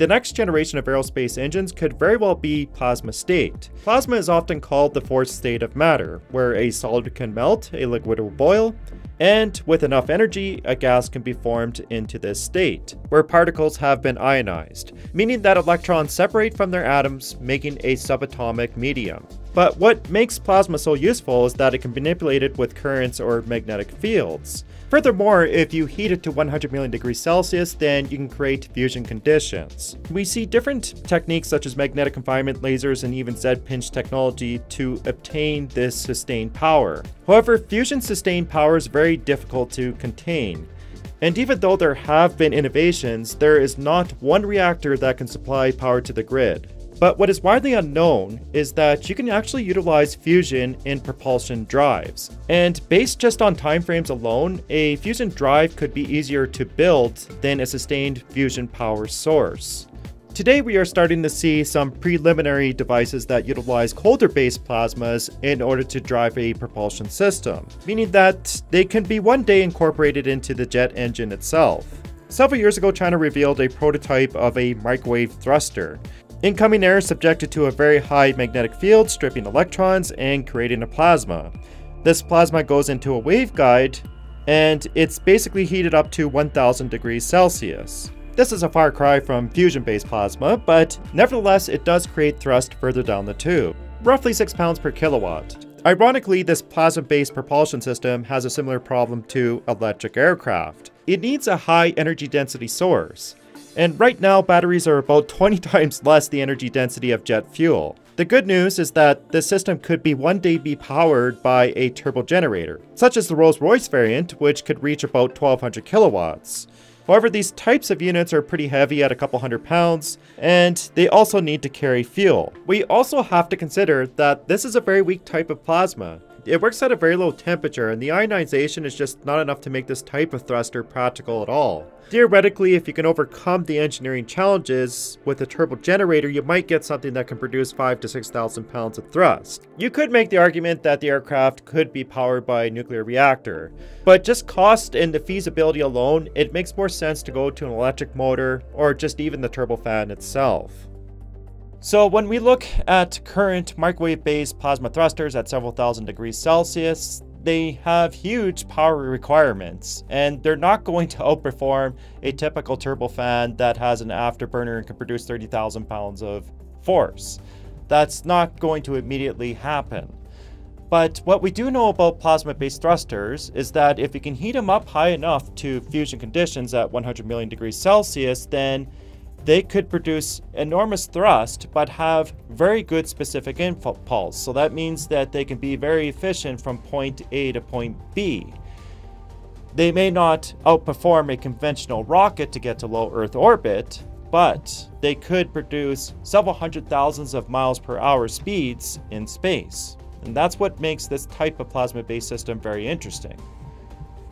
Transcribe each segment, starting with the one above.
The next generation of aerospace engines could very well be plasma state. Plasma is often called the fourth state of matter, where a solid can melt, a liquid will boil, and with enough energy, a gas can be formed into this state, where particles have been ionized, meaning that electrons separate from their atoms, making a subatomic medium. But what makes plasma so useful is that it can be manipulated with currents or magnetic fields. Furthermore, if you heat it to 100 million degrees Celsius, then you can create fusion conditions. We see different techniques such as magnetic confinement, lasers, and even Z-pinch technology to obtain this sustained power. However, fusion sustained power is very difficult to contain. And even though there have been innovations, there is not one reactor that can supply power to the grid. But what is widely unknown is that you can actually utilize fusion in propulsion drives. And based just on timeframes alone, a fusion drive could be easier to build than a sustained fusion power source. Today we are starting to see some preliminary devices that utilize colder-based plasmas in order to drive a propulsion system, meaning that they can be one day incorporated into the jet engine itself. Several years ago, China revealed a prototype of a microwave thruster. Incoming air is subjected to a very high magnetic field, stripping electrons and creating a plasma. This plasma goes into a waveguide, and it's basically heated up to 1000 degrees Celsius. This is a far cry from fusion-based plasma, but nevertheless it does create thrust further down the tube, roughly 6 pounds per kilowatt. Ironically, this plasma-based propulsion system has a similar problem to electric aircraft. It needs a high energy density source. And right now, batteries are about 20 times less the energy density of jet fuel. The good news is that this system could be one day be powered by a turbo generator, such as the Rolls-Royce variant, which could reach about 1200 kilowatts. However, these types of units are pretty heavy at a couple hundred pounds, and they also need to carry fuel. We also have to consider that this is a very weak type of plasma. It works at a very low temperature, and the ionization is just not enough to make this type of thruster practical at all. Theoretically, if you can overcome the engineering challenges with a turbo generator, you might get something that can produce 5,000 to 6,000 pounds of thrust. You could make the argument that the aircraft could be powered by a nuclear reactor, but just cost and the feasibility alone, it makes more sense to go to an electric motor or just even the turbofan itself. So when we look at current microwave-based plasma thrusters at several thousand degrees Celsius, they have huge power requirements, and they're not going to outperform a typical turbofan that has an afterburner and can produce 30,000 pounds of force. That's not going to immediately happen. But what we do know about plasma-based thrusters is that if you can heat them up high enough to fusion conditions at 100 million degrees Celsius, then they could produce enormous thrust, but have very good specific impulse. So that means that they can be very efficient from point A to point B. They may not outperform a conventional rocket to get to low Earth orbit, but they could produce several hundred thousands of miles per hour speeds in space. And that's what makes this type of plasma-based system very interesting.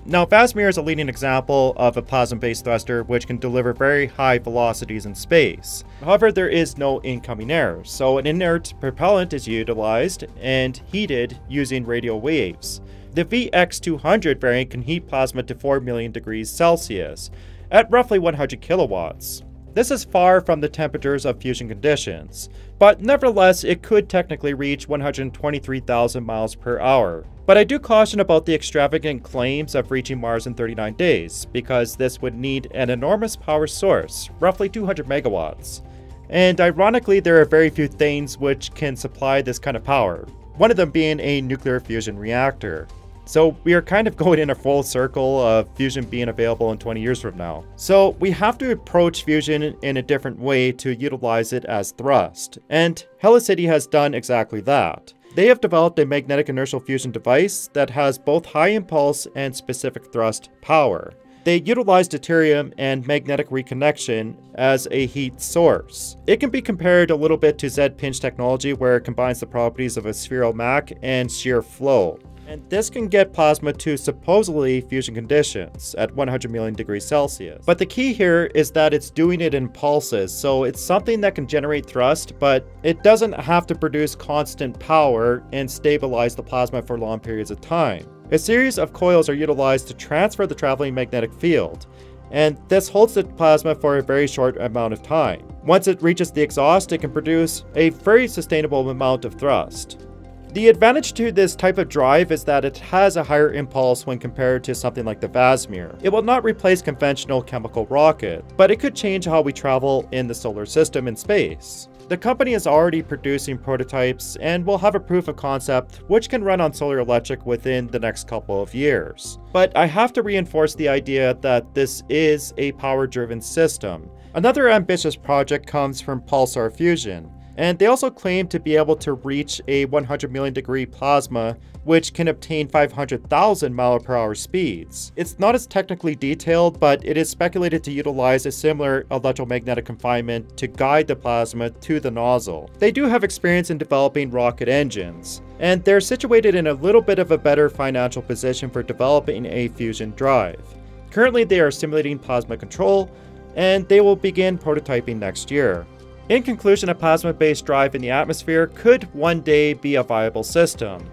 Now, VASIMR is a leading example of a plasma-based thruster which can deliver very high velocities in space. However, there is no incoming air, so an inert propellant is utilized and heated using radio waves. The VX200 variant can heat plasma to 4 million degrees Celsius at roughly 100 kilowatts. This is far from the temperatures of fusion conditions, but nevertheless it could technically reach 123,000 miles per hour. But I do caution about the extravagant claims of reaching Mars in 39 days, because this would need an enormous power source, roughly 200 megawatts. And ironically, there are very few things which can supply this kind of power, one of them being a nuclear fusion reactor. So we are kind of going in a full circle of fusion being available in 20 years from now. So we have to approach fusion in a different way to utilize it as thrust. And Helicity has done exactly that. They have developed a magnetic inertial fusion device that has both high impulse and specific thrust power. They utilize deuterium and magnetic reconnection as a heat source. It can be compared a little bit to Z-pinch technology, where it combines the properties of a spheral MAC and shear flow. And this can get plasma to supposedly fusion conditions at 100 million degrees Celsius. But the key here is that it's doing it in pulses, so it's something that can generate thrust, but it doesn't have to produce constant power and stabilize the plasma for long periods of time. A series of coils are utilized to transfer the traveling magnetic field, and this holds the plasma for a very short amount of time. Once it reaches the exhaust, it can produce a very sustainable amount of thrust. The advantage to this type of drive is that it has a higher impulse when compared to something like the VASIMR. It will not replace conventional chemical rocket, but it could change how we travel in the solar system and space. The company is already producing prototypes and will have a proof of concept which can run on solar electric within the next couple of years. But I have to reinforce the idea that this is a power-driven system. Another ambitious project comes from Pulsar Fusion, and they also claim to be able to reach a 100 million degree plasma, which can obtain 500,000 mph speeds. It's not as technically detailed, but it is speculated to utilize a similar electromagnetic confinement to guide the plasma to the nozzle. They do have experience in developing rocket engines, and they're situated in a little bit of a better financial position for developing a fusion drive. Currently, they are simulating plasma control, and they will begin prototyping next year. In conclusion, a plasma-based drive in the atmosphere could one day be a viable system.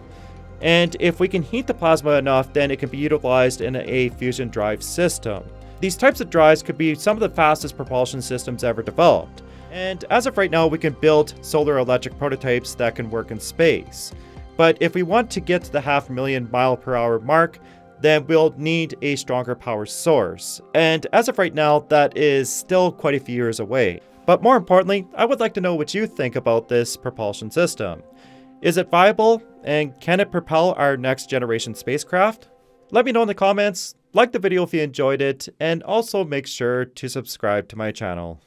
And if we can heat the plasma enough, then it can be utilized in a fusion drive system. These types of drives could be some of the fastest propulsion systems ever developed. And as of right now, we can build solar electric prototypes that can work in space. But if we want to get to the 500,000 mph mark, then we'll need a stronger power source. And as of right now, that is still quite a few years away. But more importantly, I would like to know what you think about this propulsion system. Is it viable, and can it propel our next generation spacecraft? Let me know in the comments, like the video if you enjoyed it, and also make sure to subscribe to my channel.